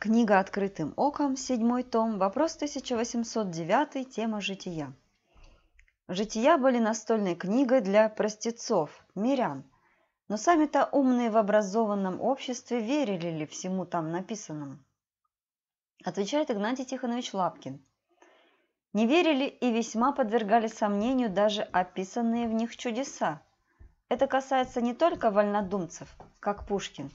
Книга «Открытым оком», 7 том, вопрос 1809, тема «Жития». Жития были настольной книгой для простецов, мирян, но сами-то умные в образованном обществе верили ли всему там написанному? Отвечает Игнатий Тихонович Лапкин. Не верили и весьма подвергали сомнению даже описанные в них чудеса. Это касается не только вольнодумцев, как Пушкин,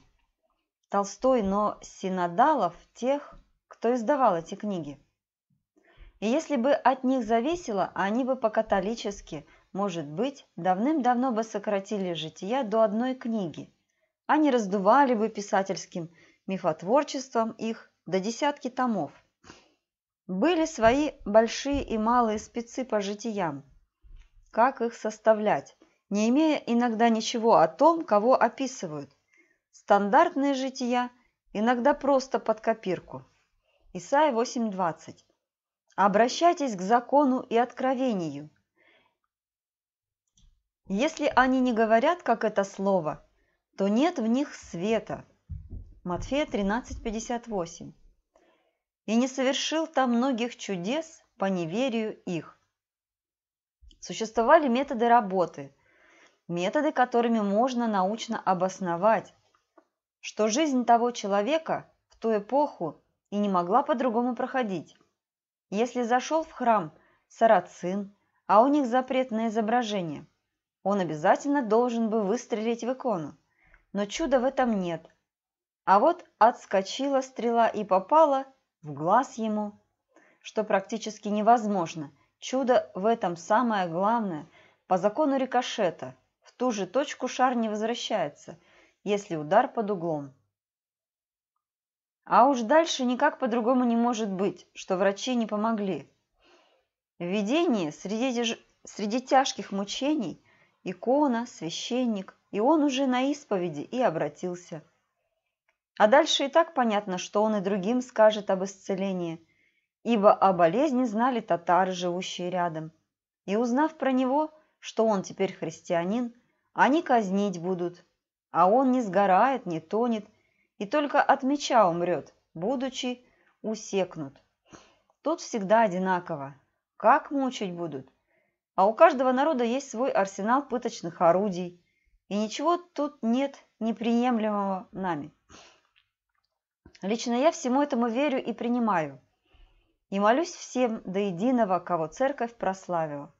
Толстой, но синодалов, тех, кто издавал эти книги. И если бы от них зависело, они бы по-католически, может быть, давным-давно бы сократили жития до одной книги, а не раздували бы писательским мифотворчеством их до десятки томов. Были свои большие и малые спецы по житиям. Как их составлять, не имея иногда ничего о том, кого описывают? Стандартные жития, иногда просто под копирку. Исаия 8.20. Обращайтесь к закону и откровению. Если они не говорят, как это слово, то нет в них света. Матфея 13.58. И не совершил там многих чудес по неверию их. Существовали методы работы, методы, которыми можно научно обосновать, что жизнь того человека в ту эпоху и не могла по-другому проходить. Если зашел в храм сарацин, а у них запрет на изображение, он обязательно должен бы выстрелить в икону, но чуда в этом нет. А вот отскочила стрела и попала в глаз ему, что практически невозможно. Чудо в этом самое главное. По закону рикошета в ту же точку шар не возвращается, если удар под углом. А уж дальше никак по-другому не может быть, что врачи не помогли. Видение среди тяжких мучений, икона, священник, и он уже на исповеди и обратился. А дальше и так понятно, что он и другим скажет об исцелении, ибо о болезни знали татары, живущие рядом. И узнав про него, что он теперь христианин, они казнить будут, а он не сгорает, не тонет, и только от меча умрет, будучи усекнут. Тут всегда одинаково. Как мучить будут? А у каждого народа есть свой арсенал пыточных орудий, и ничего тут нет неприемлемого нами. Лично я всему этому верю и принимаю, и молюсь всем до единого, кого церковь прославила.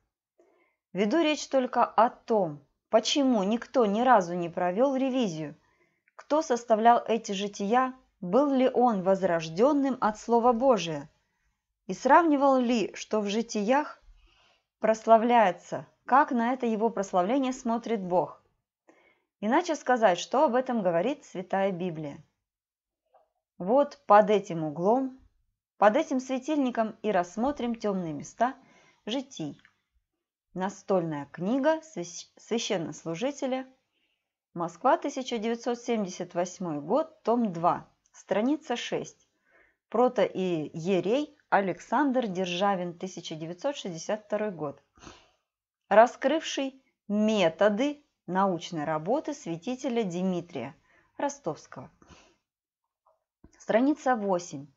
Веду речь только о том, почему никто ни разу не провел ревизию, кто составлял эти жития, был ли он возрожденным от Слова Божия, и сравнивал ли, что в житиях прославляется, как на это его прославление смотрит Бог. Иначе сказать, что об этом говорит Святая Библия. Вот под этим углом, под этим светильником и рассмотрим темные места житий. Настольная книга священнослужителя. Москва, 1978 год, том 2, страница 6. Протоиерей Александр Державин, 1962 год. Раскрывший методы научной работы святителя Димитрия Ростовского. Страница 8.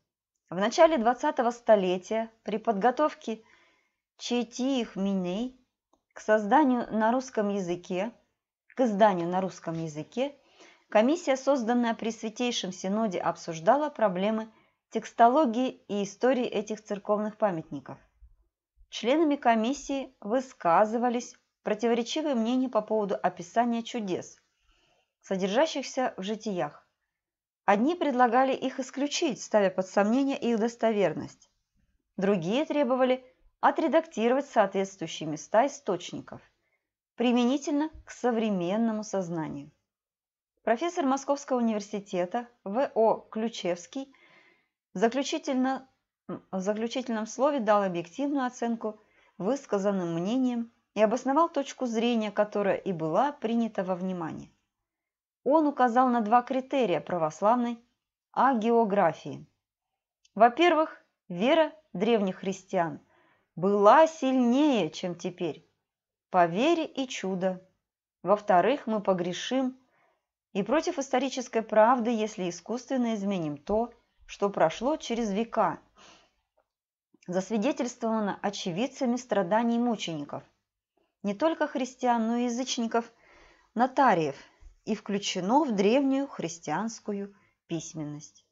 В начале 20-го столетия при подготовке Четьи-Минеи к изданию на русском языке, комиссия, созданная при Святейшем Синоде, обсуждала проблемы текстологии и истории этих церковных памятников. Членами комиссии высказывались противоречивые мнения по поводу описания чудес, содержащихся в житиях. Одни предлагали их исключить, ставя под сомнение их достоверность. Другие требовали отредактировать соответствующие места источников, применительно к современному сознанию. Профессор Московского университета В.О. Ключевский в заключительном слове дал объективную оценку высказанным мнениям и обосновал точку зрения, которая и была принята во внимание. Он указал на два критерия православной агеографии. Во-первых, вера древних христиан была сильнее, чем теперь, по вере и чудо. Во-вторых, мы погрешим и против исторической правды, если искусственно изменим то, что прошло через века, засвидетельствовано очевидцами страданий мучеников, не только христиан, но и язычников, нотариев, и включено в древнюю христианскую письменность.